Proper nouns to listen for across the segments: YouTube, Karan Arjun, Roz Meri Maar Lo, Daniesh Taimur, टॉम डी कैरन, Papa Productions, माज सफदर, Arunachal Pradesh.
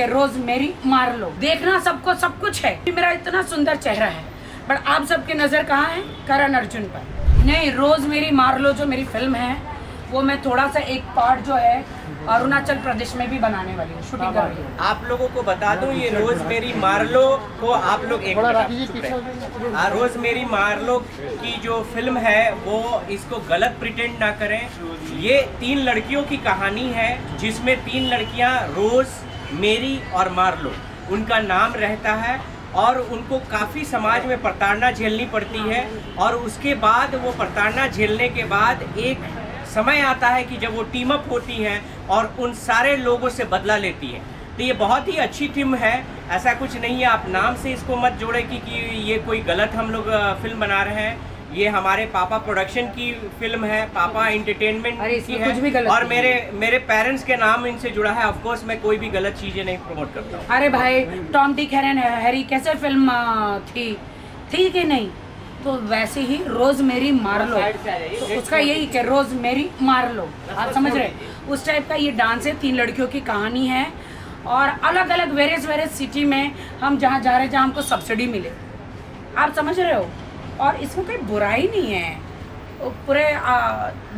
रोज मेरी मार लो, देखना सबको सब कुछ है। मेरा इतना सुंदर चेहरा है, बट आप सबकी नज़र कहाँ है? करण अर्जुन पर। नहीं, रोज मेरी मार लो जो मेरी फिल्म है, वो मैं थोड़ा सा एक पार्ट जो है अरुणाचल प्रदेश में भी बनाने वाली हूँ, शूटिंग कर रही हूँ। आप लोगों को बता दूं, ये रोज मेरी मार लो को आप लोग एक रोज मेरी मार लो की जो फिल्म है वो इसको गलत प्रिटेंड ना करें। ये 3 लड़कियों की कहानी है जिसमें 3 लड़कियाँ रोज मेरी और मार लो उनका नाम रहता है और उनको काफ़ी समाज में प्रताड़ना झेलनी पड़ती है। और उसके बाद वो प्रताड़ना झेलने के बाद एक समय आता है कि जब वो टीम अप होती हैं और उन सारे लोगों से बदला लेती हैं। तो ये बहुत ही अच्छी थीम है, ऐसा कुछ नहीं है। आप नाम से इसको मत जोड़ें कि ये कोई गलत हम लोग फिल्म बना रहे हैं। ये हमारे पापा प्रोडक्शन की फिल्म है, पापा एंटरटेनमेंट की है, और मेरे पेरेंट्स के नाम इनसे जुड़ा है। ऑफ कोर्स मैं कोई भी गलत चीज़ें नहीं प्रमोट करता हूँ। अरे भाई, टॉम डी कैरन हैरी कैसे फिल्म थी कि नहीं? तो वैसे ही रोज मेरी मार लो, तो उसका यही कि रोज मेरी मार लो, आप समझ रहे उस टाइप का ये डांस है। 3 लड़कियों की कहानी है और अलग अलग वेरियस सिटी में हम जहाँ जा रहे हैं, जहाँ हमको सब्सिडी मिले, आप समझ रहे हो। और इसमें कोई बुराई नहीं है, पूरे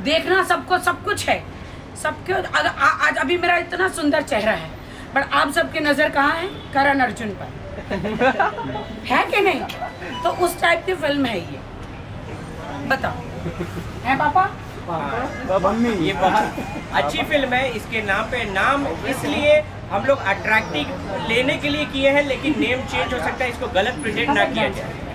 देखना सबको सब कुछ है। सबके आज अभी मेरा इतना सुंदर चेहरा है, बट आप सबकी नज़र कहाँ है? करण अर्जुन पर है कि नहीं? तो उस टाइप की फिल्म है ये, बताओ है पापा। ये बहुत अच्छी फिल्म है। इसके नाम पे नाम इसलिए हम लोग अट्रैक्टिव लेने के लिए किए हैं, लेकिन नेम चेंज हो सकता है, इसको गलत प्रेजेंट ना किया जाए।